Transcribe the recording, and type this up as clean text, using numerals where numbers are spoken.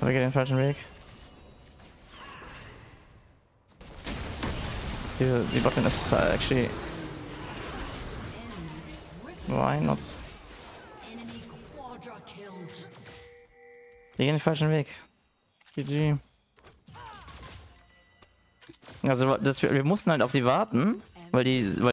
Haben wir den falschen Weg? Die Botlane is actually... Why not? Die gehen den falschen Weg. GG. Also das, wir mussten halt auf die warten, weil die... Weil